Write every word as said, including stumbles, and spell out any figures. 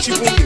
Chibu.